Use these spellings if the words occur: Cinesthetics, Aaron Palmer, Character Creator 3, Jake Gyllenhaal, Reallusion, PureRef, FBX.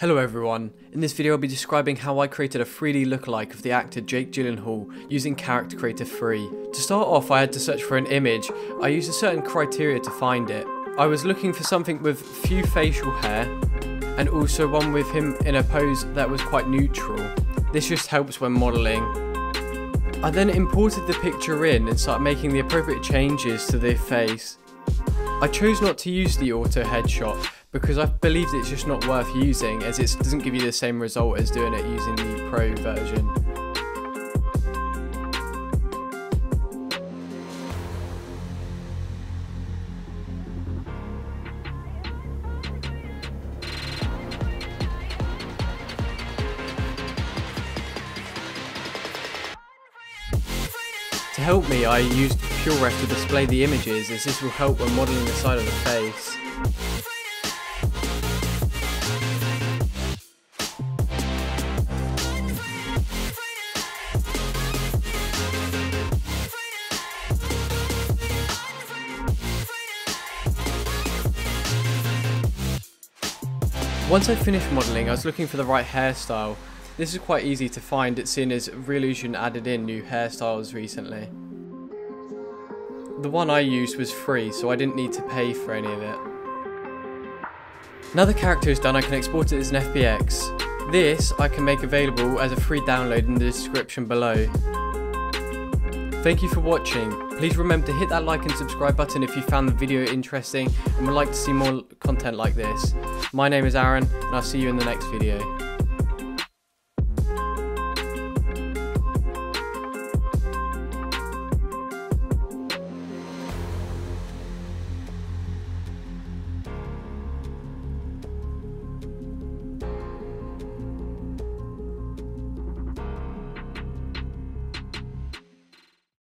Hello everyone, in this video I'll be describing how I created a 3D lookalike of the actor Jake Gyllenhaal using Character Creator 3. To start off I had to search for an image. I used a certain criteria to find it. I was looking for something with few facial hair and also one with him in a pose that was quite neutral. This just helps when modelling. I then imported the picture in and started making the appropriate changes to the face. I chose not to use the auto headshot because I believed it's just not worth using, as it doesn't give you the same result as doing it using the Pro version. To help me, I used PureRef to display the images, as this will help when modelling the side of the face. Once I finished modelling, I was looking for the right hairstyle. This is quite easy to find, seeing as Reallusion added in new hairstyles recently. The one I used was free, so I didn't need to pay for any of it. Now the character is done, I can export it as an FBX. This I can make available as a free download in the description below. Thank you for watching. Please remember to hit that like and subscribe button if you found the video interesting and would like to see more content like this. My name is Aaron, and I'll see you in the next video.